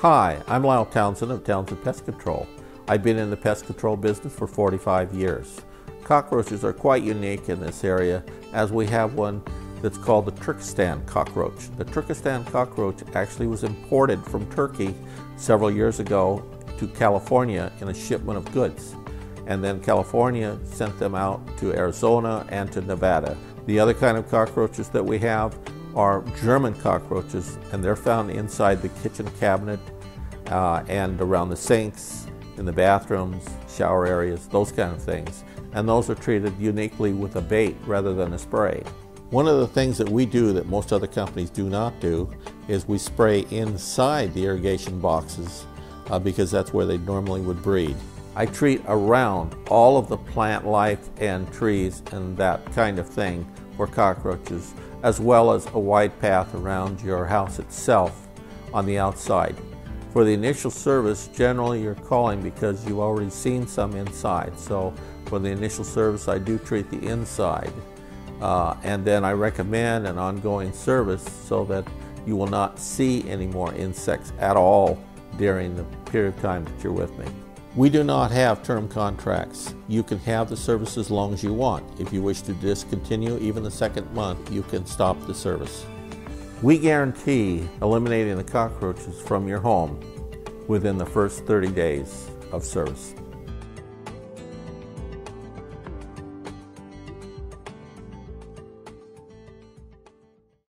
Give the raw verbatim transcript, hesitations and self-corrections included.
Hi, I'm Lyle Townsend of Townsend Pest Control. I've been in the pest control business for forty-five years. Cockroaches are quite unique in this area, as we have one that's called the Turkestan cockroach. The Turkestan cockroach actually was imported from Turkey several years ago to California in a shipment of goods. And then California sent them out to Arizona and to Nevada. The other kind of cockroaches that we have are German cockroaches, and they're found inside the kitchen cabinet uh, and around the sinks, in the bathrooms, shower areas, those kind of things. And those are treated uniquely with a bait rather than a spray. One of the things that we do that most other companies do not do is we spray inside the irrigation boxes uh, because that's where they normally would breed. I treat around all of the plant life and trees and that kind of thing for cockroaches, as well as a wide path around your house itself on the outside. For the initial service, generally you're calling because you've already seen some inside. So for the initial service, I do treat the inside. Uh, and then I recommend an ongoing service so that you will not see any more insects at all during the period of time that you're with me. We do not have term contracts. You can have the service as long as you want. If you wish to discontinue even the second month, you can stop the service. We guarantee eliminating the cockroaches from your home within the first thirty days of service.